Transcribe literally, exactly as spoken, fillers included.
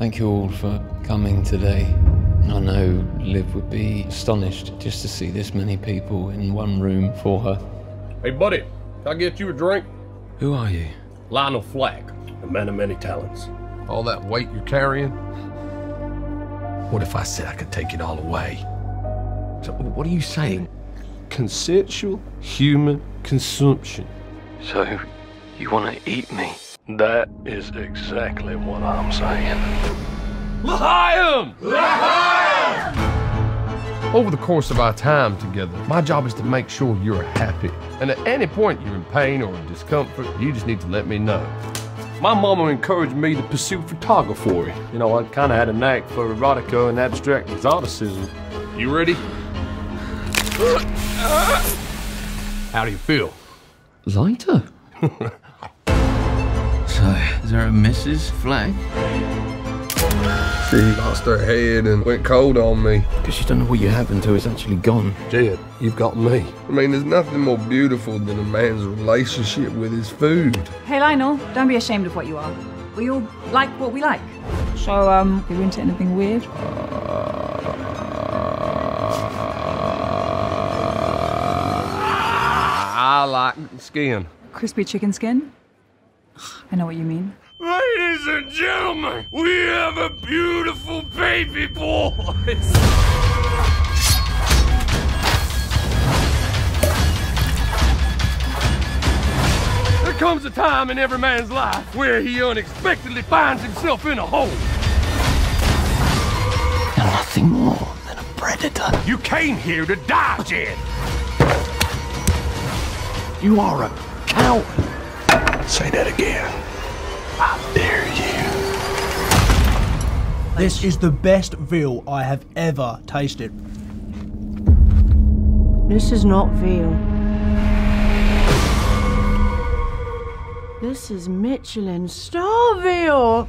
Thank you all for coming today. I know Liv would be astonished just to see this many people in one room for her. Hey, buddy, can I get you a drink? Who are you? Lionel Flack, a man of many talents. All that weight you're carrying? What if I said I could take it all away? So what are you saying? Consensual human consumption. So you want to eat me? That is exactly what I'm saying. L'Haiyam! L'Haiyam! Over the course of our time together, my job is to make sure you're happy. And at any point you're in pain or in discomfort, you just need to let me know. My mama encouraged me to pursue photography. You know, I kind of had a knack for erotica and abstract exoticism. You ready? How do you feel? Lighter. So, is there a Missus Flack? She lost her head and went cold on me. Because you don't know what you have until it's actually gone. Jed, you've got me. I mean, there's nothing more beautiful than a man's relationship with his food. Hey, Lionel, don't be ashamed of what you are. We all like what we like. So, um, you into anything weird? Uh, I like skin. Crispy chicken skin? I know what you mean. Ladies and gentlemen, we have a beautiful baby boy! There comes a time in every man's life where he unexpectedly finds himself in a hole. You're nothing more than a predator. You came here to die, Jed! You are a coward! Say that again. I dare you. This is the best veal I have ever tasted. This is not veal. This is Michelin star veal.